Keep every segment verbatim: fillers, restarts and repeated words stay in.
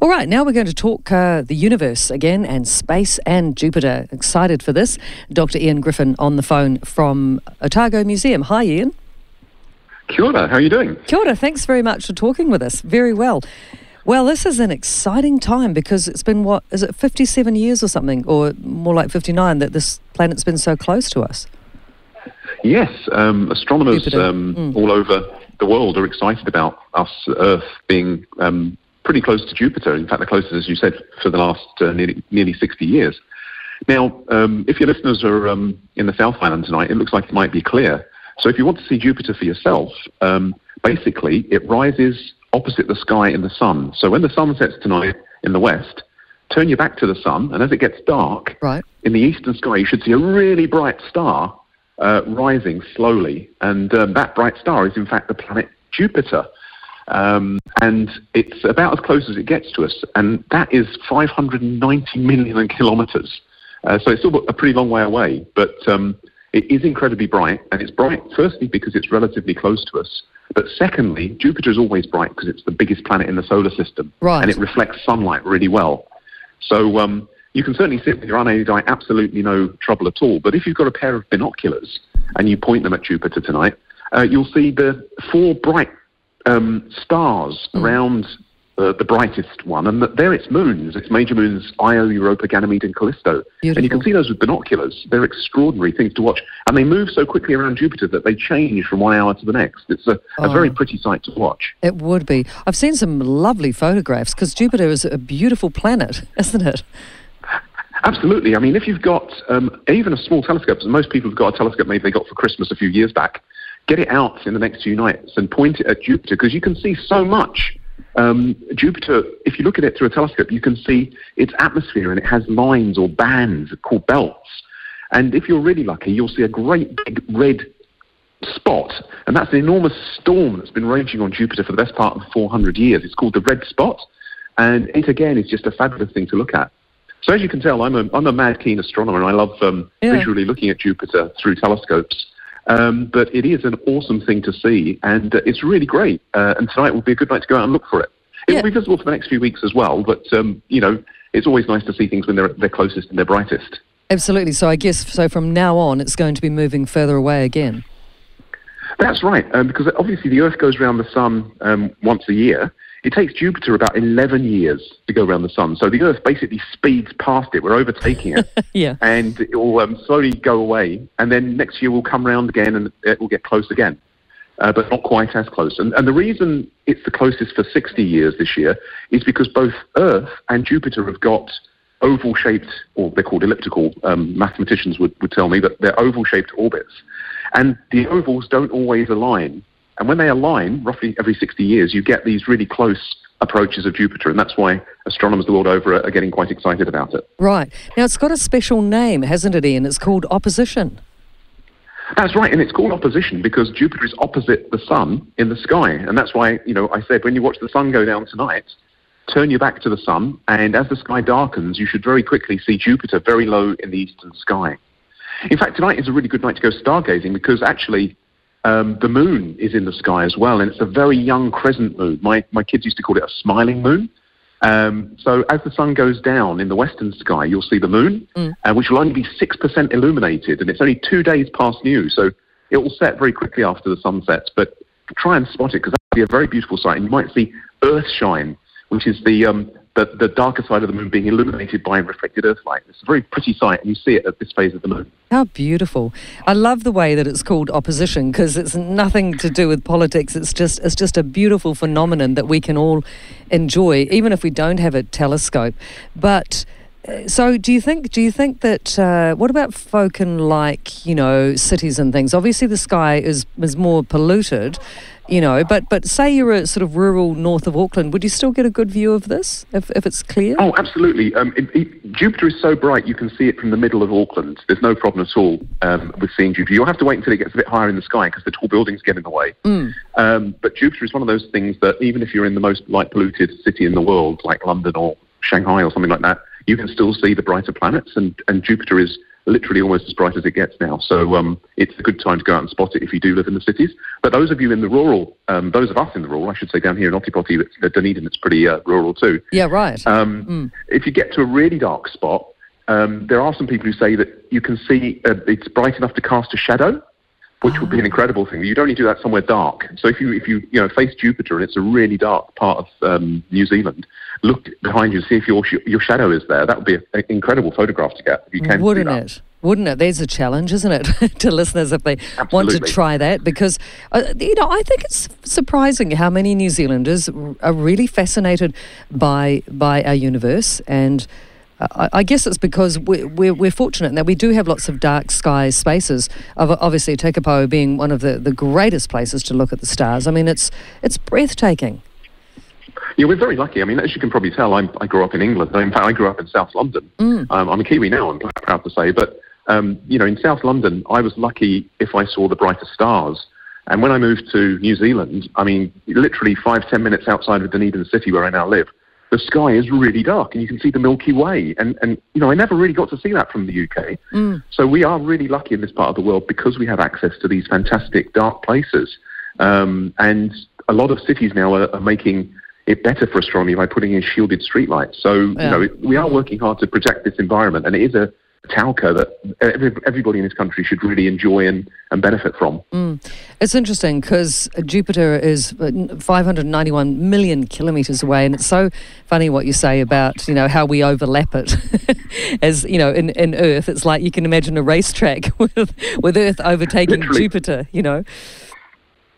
All right, now we're going to talk uh, the universe again and space and Jupiter. Excited for this. Doctor Ian Griffin on the phone from Otago Museum. Hi, Ian. Kia ora, how are you doing? Kia ora, thanks very much for talking with us. Very well. Well, this is an exciting time because it's been, what, is it fifty-seven years or something, or more like fifty-nine, that this planet's been so close to us? Yes, um, astronomers um, mm. all over the world are excited about us, Earth, being um, pretty close to Jupiter. In fact, the closest, as you said, for the last uh, nearly, nearly sixty years. Now, um, if your listeners are um, in the South Island tonight, it looks like it might be clear. So if you want to see Jupiter for yourself, um, basically it rises opposite the sky in the sun. So when the sun sets tonight in the west, turn your back to the sun, and as it gets dark, right, in the eastern sky you should see a really bright star uh, rising slowly. And um, that bright star is in fact the planet Jupiter. Um, and it's about as close as it gets to us, and that is five hundred ninety million kilometres. Uh, so it's still a pretty long way away, but um, it is incredibly bright, and it's bright firstly because it's relatively close to us, but secondly, Jupiter is always bright because it's the biggest planet in the solar system, right, and it reflects sunlight really well. So um, you can certainly sit with your unaided eye, absolutely no trouble at all, but if you've got a pair of binoculars and you point them at Jupiter tonight, uh, you'll see the four bright um, stars mm. around uh, the brightest one, and they're its moons, its major moons, Io, Europa, Ganymede and Callisto. Beautiful. And you can see those with binoculars. They're extraordinary things to watch, and they move so quickly around Jupiter that they change from one hour to the next. It's a, oh, a very pretty sight to watch. It would be. I've seen some lovely photographs, because Jupiter is a beautiful planet, isn't it? Absolutely. I mean, if you've got um, even a small telescope, most people have got a telescope maybe they got for Christmas a few years back, get it out in the next few nights and point it at Jupiter, because you can see so much. Um, Jupiter, if you look at it through a telescope, you can see its atmosphere, and it has lines or bands called belts. And if you're really lucky, you'll see a great big red spot, and that's an enormous storm that's been raging on Jupiter for the best part of four hundred years. It's called the red spot, and it again is just a fabulous thing to look at. So as you can tell, I'm a, I'm a mad keen astronomer, and I love um, yeah. visually looking at Jupiter through telescopes. Um, but it is an awesome thing to see, and uh, it's really great, uh, and tonight will be a good night to go out and look for it. It yeah. will be visible for the next few weeks as well, but, um, you know, it's always nice to see things when they're they're closest and they're brightest. Absolutely. So I guess, so from now on, it's going to be moving further away again. That's right, um, because obviously the Earth goes around the sun um, once a year. It takes Jupiter about eleven years to go around the sun, so the Earth basically speeds past it. We're overtaking it, yeah. and it will um, slowly go away, and then next year we'll come round again and it will get close again, uh, but not quite as close. And, and the reason it's the closest for sixty years this year is because both Earth and Jupiter have got oval-shaped, or they're called elliptical, um, mathematicians would, would tell me, that they're oval-shaped orbits, and the ovals don't always align. And when they align, roughly every sixty years, you get these really close approaches of Jupiter, and that's why astronomers the world over are getting quite excited about it. Right. Now, it's got a special name, hasn't it, Ian? It's called opposition. That's right, and it's called opposition because Jupiter is opposite the sun in the sky, and that's why, you know, I said when you watch the sun go down tonight, turn your back to the sun, and as the sky darkens, you should very quickly see Jupiter very low in the eastern sky. In fact, tonight is a really good night to go stargazing because actually, Um, the moon is in the sky as well, and it's a very young crescent moon. My, my kids used to call it a smiling moon. Um, so as the sun goes down in the western sky, you'll see the moon, mm. uh, which will only be six percent illuminated, and it's only two days past new, so it will set very quickly after the sun sets. But try and spot it, because that will be a very beautiful sight, and you might see Earthshine, which is the, um, the, the darker side of the moon being illuminated by reflected Earth light. It's a very pretty sight, and you see it at this phase of the moon. How beautiful. I love the way that it's called opposition, because it's nothing to do with politics. It's just, it's just a beautiful phenomenon that we can all enjoy, even if we don't have a telescope. But so do you think, do you think that, uh, what about folk in, like, you know, cities and things? Obviously the sky is, is more polluted, you know, but, but say you're a sort of rural north of Auckland, would you still get a good view of this if, if it's clear? Oh, absolutely. Um, it, it, Jupiter is so bright you can see it from the middle of Auckland. There's no problem at all um, with seeing Jupiter. You'll have to wait until it gets a bit higher in the sky because the tall buildings get in the way. Mm. Um, but Jupiter is one of those things that even if you're in the most light-polluted city in the world, like London or Shanghai or something like that, you can still see the brighter planets, and, and Jupiter is literally almost as bright as it gets now. So um, it's a good time to go out and spot it if you do live in the cities. But those of you in the rural, um, those of us in the rural, I should say down here in Otipoti, uh, Dunedin, it's pretty uh, rural too. Yeah, right. Um, mm. If you get to a really dark spot, um, there are some people who say that you can see uh, it's bright enough to cast a shadow, which would be an incredible thing. You'd only do that somewhere dark. So if you if you you know face Jupiter and it's a really dark part of um, New Zealand, look behind you and see if your sh your shadow is there. That would be an incredible photograph to get if you can. Wouldn't it? Wouldn't it? There's a challenge, isn't it, to listeners if they Absolutely. want to try that, because uh, you know I think it's surprising how many New Zealanders are really fascinated by by our universe. And I guess it's because we're, we're, we're fortunate that we do have lots of dark sky spaces, obviously Tekapo being one of the, the greatest places to look at the stars. I mean, it's it's breathtaking. Yeah, we're very lucky. I mean, as you can probably tell, I'm, I grew up in England. In fact, I grew up in South London. Mm. Um, I'm a Kiwi now, I'm proud to say. But, um, you know, in South London, I was lucky if I saw the brightest stars. And when I moved to New Zealand, I mean, literally five, ten minutes outside of Dunedin City, where I now live, the sky is really dark and you can see the Milky Way. And, and you know, I never really got to see that from the U K. Mm. So we are really lucky in this part of the world because we have access to these fantastic dark places. Um, and a lot of cities now are, are making it better for astronomy by putting in shielded streetlights. So, yeah. you know, it, we are working hard to protect this environment. And it is a talca that every, everybody in this country should really enjoy and, and benefit from. Mm. It's interesting because Jupiter is five hundred ninety-one million kilometres away, and it's so funny what you say about, you know, how we overlap it. As, you know, in, in Earth, it's like you can imagine a racetrack with, with Earth overtaking Literally. Jupiter, you know.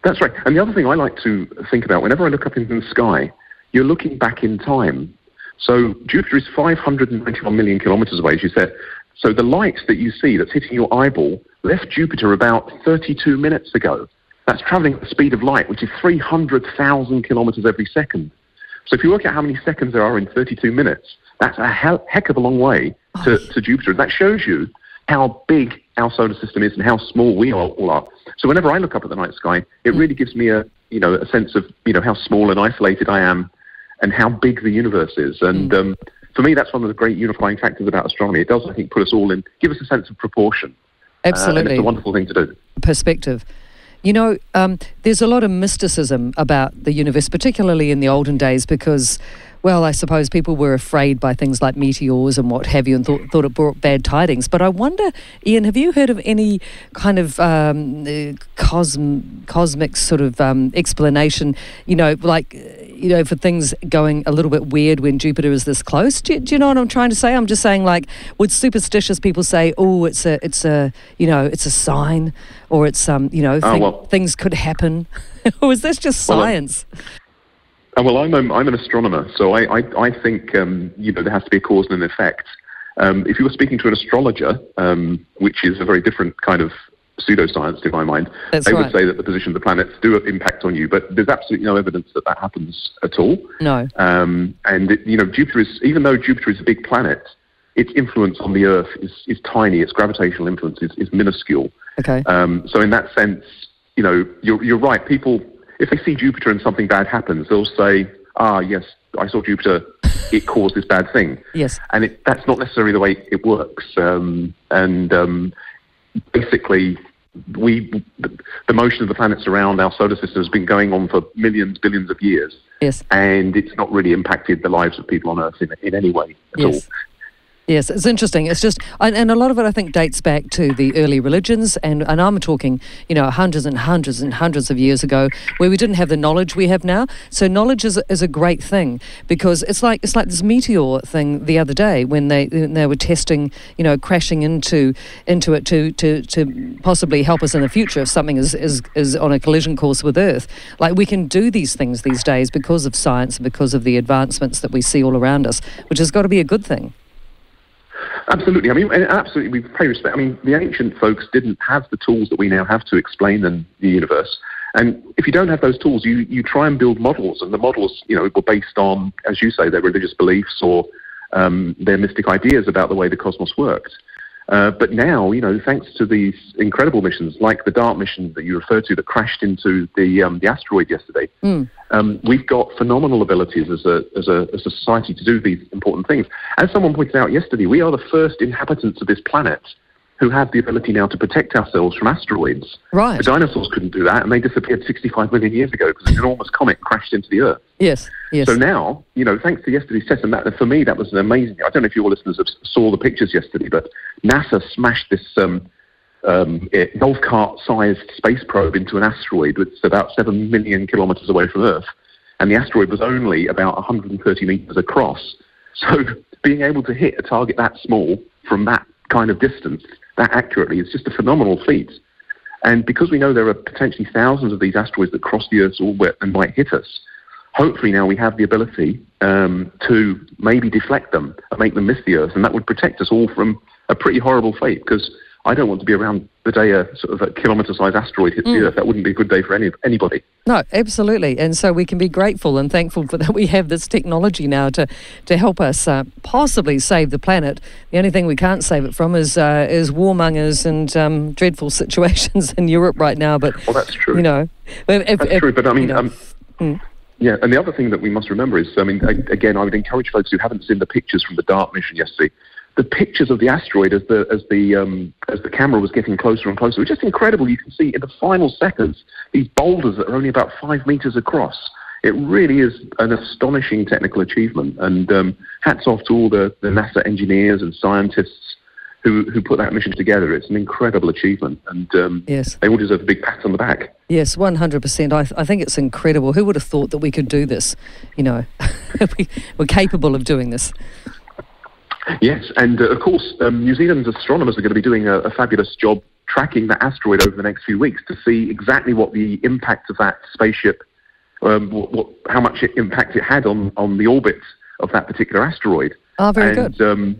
That's right. And the other thing I like to think about, whenever I look up into the sky, you're looking back in time. So Jupiter is five hundred ninety-one million kilometres away, as you said. So the light that you see that's hitting your eyeball left Jupiter about thirty-two minutes ago. That's travelling at the speed of light, which is three hundred thousand kilometres every second. So if you work out how many seconds there are in thirty-two minutes, that's a heck of a long way to, to Jupiter. And that shows you how big our solar system is and how small we all are. So whenever I look up at the night sky, it really gives me a, you know, a sense of, you know, how small and isolated I am and how big the universe is. And um, for me, that's one of the great unifying factors about astronomy. It does, I think, put us all in, give us a sense of proportion. Absolutely. Uh, and it's a wonderful thing to do. Perspective. You know, um, there's a lot of mysticism about the universe, particularly in the olden days, because, well, I suppose people were afraid by things like meteors and what have you, and thought, thought it brought bad tidings. But I wonder, Ian, have you heard of any kind of um, cosm cosmic sort of um, explanation, you know, like, you know, for things going a little bit weird when Jupiter is this close? Do, do you know what I'm trying to say? I'm just saying, like, would superstitious people say, oh, it's a, it's a, you know, it's a sign, or it's, um, you know, thing, oh, well, things could happen? Or is this just science? Well, um, Oh, well, I'm, I'm an astronomer, so I, I, I think, um, you know, there has to be a cause and an effect. Um, if you were speaking to an astrologer, um, which is a very different kind of pseudoscience in my mind, That's they right. would say that the position of the planets do impact on you, but there's absolutely no evidence that that happens at all. No. Um, and, it, you know, Jupiter is, even though Jupiter is a big planet, its influence on the Earth is, is tiny. Its gravitational influence is, is minuscule. Okay. Um, so in that sense, you know, you're, you're right, people... If they see Jupiter and something bad happens, they'll say, ah, yes, I saw Jupiter, it caused this bad thing. Yes. And it, that's not necessarily the way it works. Um, and um, basically, we, the motion of the planets around our solar system has been going on for millions, billions of years. Yes. And it's not really impacted the lives of people on Earth in, in any way at yes. all. Yes, it's interesting. It's just, and a lot of it, I think, dates back to the early religions, and, and I'm talking, you know, hundreds and hundreds and hundreds of years ago, where we didn't have the knowledge we have now. So knowledge is is a great thing, because it's like it's like this meteor thing the other day when they when they were testing, you know, crashing into into it to to to possibly help us in the future if something is is is on a collision course with Earth. Like, we can do these things these days because of science and because of the advancements that we see all around us, which has got to be a good thing. Absolutely. I mean, and absolutely, we pay respect. I mean, the ancient folks didn't have the tools that we now have to explain them, the universe. And if you don't have those tools, you, you try and build models. And the models, you know, were based on, as you say, their religious beliefs or um, their mystic ideas about the way the cosmos worked. Uh, but now, you know, thanks to these incredible missions, like the DART mission that you referred to that crashed into the, um, the asteroid yesterday, mm. um, we've got phenomenal abilities as a, as, a, as a society to do these important things. As someone pointed out yesterday, we are the first inhabitants of this planet who have the ability now to protect ourselves from asteroids. Right. The dinosaurs couldn't do that, and they disappeared sixty-five million years ago because an enormous comet crashed into the Earth. Yes, yes. So now, you know, thanks to yesterday's session, that, for me, that was an amazing... I don't know if your listeners have saw the pictures yesterday, but NASA smashed this um, um, golf cart-sized space probe into an asteroid that's about seven million kilometres away from Earth, and the asteroid was only about one hundred thirty metres across. So being able to hit a target that small from that kind of distance, that accurately, is just a phenomenal feat. And because we know there are potentially thousands of these asteroids that cross the Earth's orbit and might hit us, hopefully now we have the ability um, to maybe deflect them and make them miss the Earth, and that would protect us all from a pretty horrible fate, because I don't want to be around the day a sort of a kilometre-sized asteroid hits mm. the Earth. That wouldn't be a good day for any anybody. No, absolutely. And so we can be grateful and thankful for that we have this technology now to, to help us uh, possibly save the planet. The only thing we can't save it from is uh, is warmongers and um, dreadful situations in Europe right now. But well, that's true. You know, if, that's if, true. But I mean, you know, um, mm. yeah. And the other thing that we must remember is, I mean, again, I would encourage folks who haven't seen the pictures from the DART mission yesterday. The pictures of the asteroid as the as the um, as the camera was getting closer and closer were just incredible. You can see in the final seconds these boulders that are only about five meters across. It really is an astonishing technical achievement, and um, hats off to all the, the NASA engineers and scientists who who put that mission together. It's an incredible achievement, and um, yes, they all deserve a big pat on the back. Yes, one hundred percent. I, th I think it's incredible. Who would have thought that we could do this? You know, we, we're capable of doing this. Yes, and uh, of course, um, New Zealand's astronomers are going to be doing a, a fabulous job tracking that asteroid over the next few weeks to see exactly what the impact of that spaceship, um, what, what, how much it, impact it had on, on the orbit of that particular asteroid. Oh, very and, good. Um,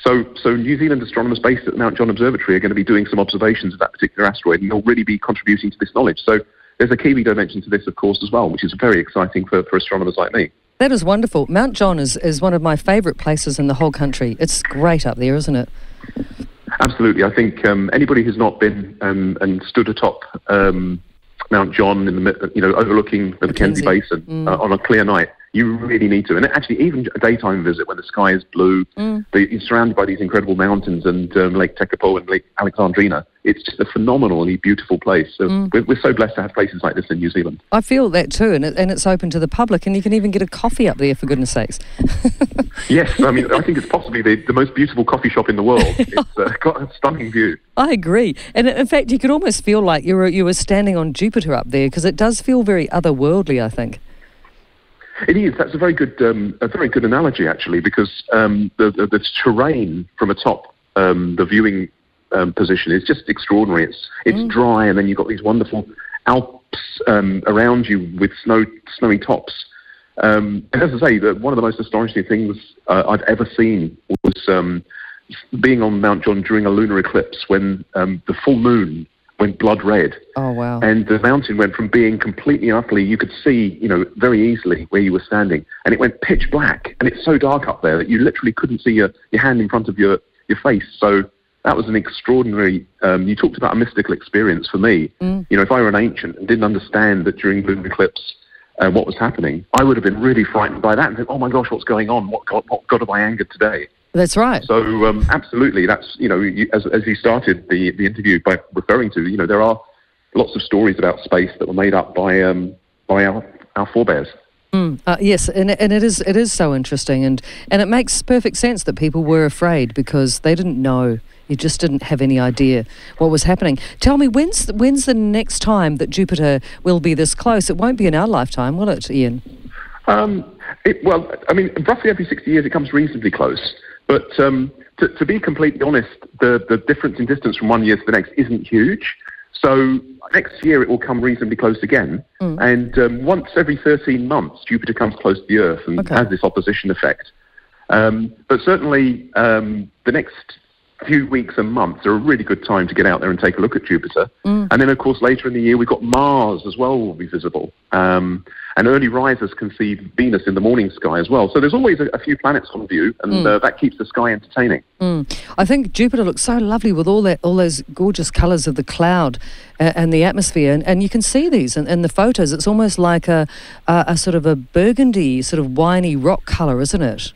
so, so New Zealand astronomers based at Mount John Observatory are going to be doing some observations of that particular asteroid, and they'll really be contributing to this knowledge. So there's a Kiwi dimension to this, of course, as well, which is very exciting for, for astronomers like me. That is wonderful. Mount John is, is one of my favourite places in the whole country. It's great up there, isn't it? Absolutely. I think um, anybody who's not been um, and stood atop um, Mount John, in the, you know, overlooking the McKenzie Basin mm. uh, on a clear night, you really need to. And actually, even a daytime visit when the sky is blue, mm. the, you're surrounded by these incredible mountains and um, Lake Tekapo and Lake Alexandrina. It's just a phenomenally beautiful place. So mm. we're, we're so blessed to have places like this in New Zealand. I feel that too, and, it, and it's open to the public, and you can even get a coffee up there, for goodness sakes. Yes, I mean, I think it's possibly the, the most beautiful coffee shop in the world. It's uh, got a stunning view. I agree. And in fact, you could almost feel like you were, you were standing on Jupiter up there, because it does feel very otherworldly, I think. It is. That's a very good, um, a very good analogy, actually, because um, the, the, the terrain from atop um, the viewing um, position is just extraordinary. It's it's mm. dry, and then you've got these wonderful Alps um, around you with snow, snowy tops. Um, and as I say, the, one of the most astonishing things uh, I've ever seen was um, being on Mount John during a lunar eclipse when um, the full moon went blood red. Oh, wow. And the mountain went from being completely and utterly, you could see, you know, very easily where you were standing, and it went pitch black, and it's so dark up there that you literally couldn't see your, your hand in front of your, your face. So that was an extraordinary, um, you talked about a mystical experience for me. Mm. You know, if I were an ancient and didn't understand that during lunar eclipse uh, what was happening, I would have been really frightened by that and think, oh my gosh, what's going on? What God, what God have I angered today? That's right. So um, absolutely, that's, you know, you, as, as you started the, the interview by referring to, you know, there are lots of stories about space that were made up by um, by our, our forebears. Mm, uh, yes, and, and it is it is so interesting, and, and it makes perfect sense that people were afraid because they didn't know. You just didn't have any idea what was happening. Tell me, when's the, when's the next time that Jupiter will be this close? It won't be in our lifetime, will it, Ian? Um, it, well, I mean, roughly every sixty years it comes reasonably close. But um, to, to be completely honest, the, the difference in distance from one year to the next isn't huge. So next year it will come reasonably close again. Mm. And um, once every thirteen months, Jupiter comes close to the Earth and okay. has this opposition effect. Um, but certainly um, the next few weeks and months are a really good time to get out there and take a look at Jupiter. Mm. And then, of course, later in the year, we've got Mars as well will be visible. Um, and early risers can see Venus in the morning sky as well. So there's always a, a few planets on view, and mm. uh, that keeps the sky entertaining. Mm. I think Jupiter looks so lovely with all that, all those gorgeous colours of the cloud and, and the atmosphere. And, and you can see these in, in the photos. It's almost like a, a, a sort of a burgundy, sort of winey rock colour, isn't it?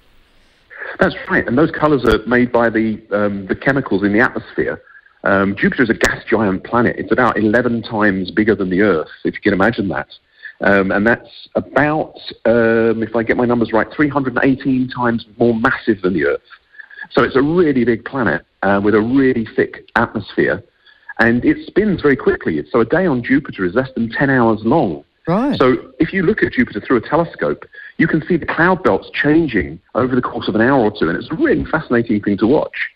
That's right, and those colours are made by the um, the chemicals in the atmosphere. Um, Jupiter is a gas giant planet. It's about eleven times bigger than the Earth, if you can imagine that. Um, and that's about, um, if I get my numbers right, three hundred eighteen times more massive than the Earth. So it's a really big planet uh, with a really thick atmosphere. And it spins very quickly. So a day on Jupiter is less than ten hours long. Right. So if you look at Jupiter through a telescope, you can see the cloud belts changing over the course of an hour or two. And it's a really fascinating thing to watch.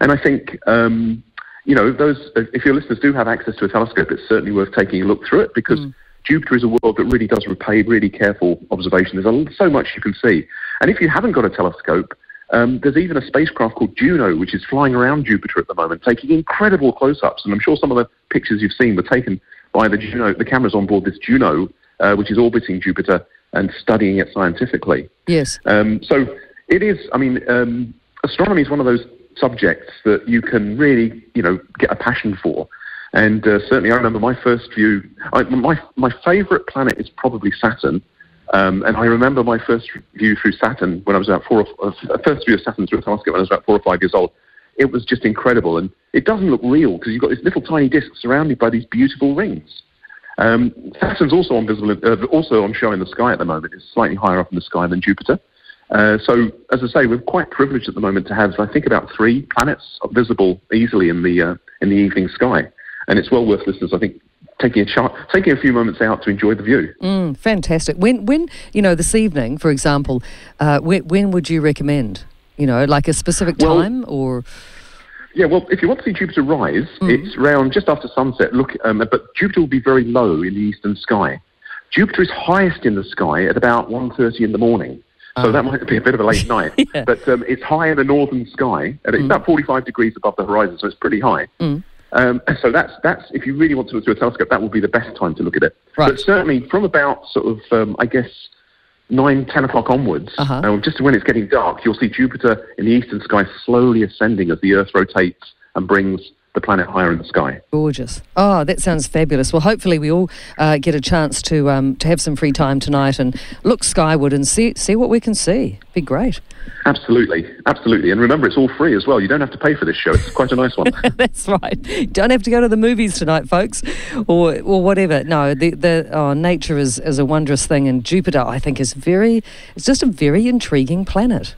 And I think, um, you know, those if your listeners do have access to a telescope, it's certainly worth taking a look through it, because mm. Jupiter is a world that really does repay really careful observation. There's so much you can see. And if you haven't got a telescope, Um, there's even a spacecraft called Juno, which is flying around Jupiter at the moment, taking incredible close-ups. And I'm sure some of the pictures you've seen were taken by the Juno, the cameras on board this Juno, uh, which is orbiting Jupiter and studying it scientifically. Yes. Um, so it is, I mean, um, astronomy is one of those subjects that you can really, you know, get a passion for. And uh, certainly I remember my first view, I, my, my favourite planet is probably Saturn. Um, and I remember my first view through Saturn when I was about four or uh, first view of Saturn through a telescope when I was about four or five years old. It was just incredible, and it doesn't look real because you've got this little tiny disc surrounded by these beautiful rings. Um, Saturn's also on visible, uh, also on show in the sky at the moment. It's slightly higher up in the sky than Jupiter. Uh, so, as I say, we're quite privileged at the moment to have, I think, about three planets visible easily in the uh, in the evening sky, and it's well worth listeners, I think, taking a chance, taking a few moments out to enjoy the view. Mm, fantastic. When, when you know, this evening, for example, uh, when, when would you recommend? You know, like a specific time well, or? Yeah, well, if you want to see Jupiter rise, mm. it's round just after sunset. Look, um, but Jupiter will be very low in the eastern sky. Jupiter is highest in the sky at about one thirty in the morning. So that might be a bit of a late night, yeah. but um, it's high in the northern sky. And it's mm. about forty-five degrees above the horizon, so it's pretty high. Mm. Um, so that's, that's if you really want to look through a telescope, that will be the best time to look at it. Right. But certainly from about sort of, um, I guess, nine, ten o'clock onwards, uh-huh. um, just when it's getting dark, you'll see Jupiter in the eastern sky slowly ascending as the Earth rotates and brings the planet higher in the sky. Gorgeous. Oh, that sounds fabulous. Well, hopefully we all uh, get a chance to um, to have some free time tonight and look skyward and see see what we can see. Be great. Absolutely, absolutely. And remember, it's all free as well. You don't have to pay for this show. It's quite a nice one. That's right. You don't have to go to the movies tonight, folks, or or whatever. No, the the oh, nature is is a wondrous thing, and Jupiter, I think, is very. It's just a very intriguing planet.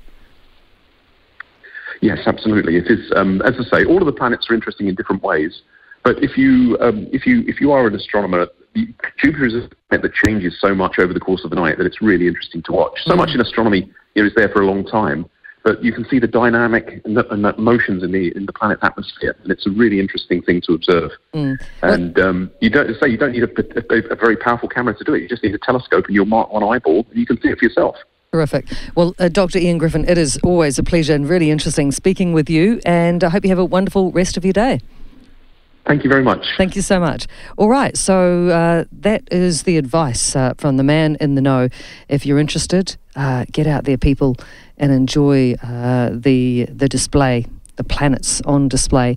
Yes, absolutely. It is, um, as I say, all of the planets are interesting in different ways. But if you, um, if you, if you are an astronomer, Jupiter is a planet that changes so much over the course of the night that it's really interesting to watch. So mm. much in astronomy, it is there for a long time, but you can see the dynamic and the, and the motions in the in the planet's atmosphere, and it's a really interesting thing to observe. Mm. And um, you don't say so you don't need a, a, a very powerful camera to do it. You just need a telescope, and you'll mark one eyeball, and you can see it for yourself. Terrific. Well, uh, Doctor Ian Griffin, it is always a pleasure and really interesting speaking with you, and I hope you have a wonderful rest of your day. Thank you very much. Thank you so much. All right, so uh, that is the advice uh, from the man in the know. If you're interested, uh, get out there, people, and enjoy uh, the the display, the planets on display.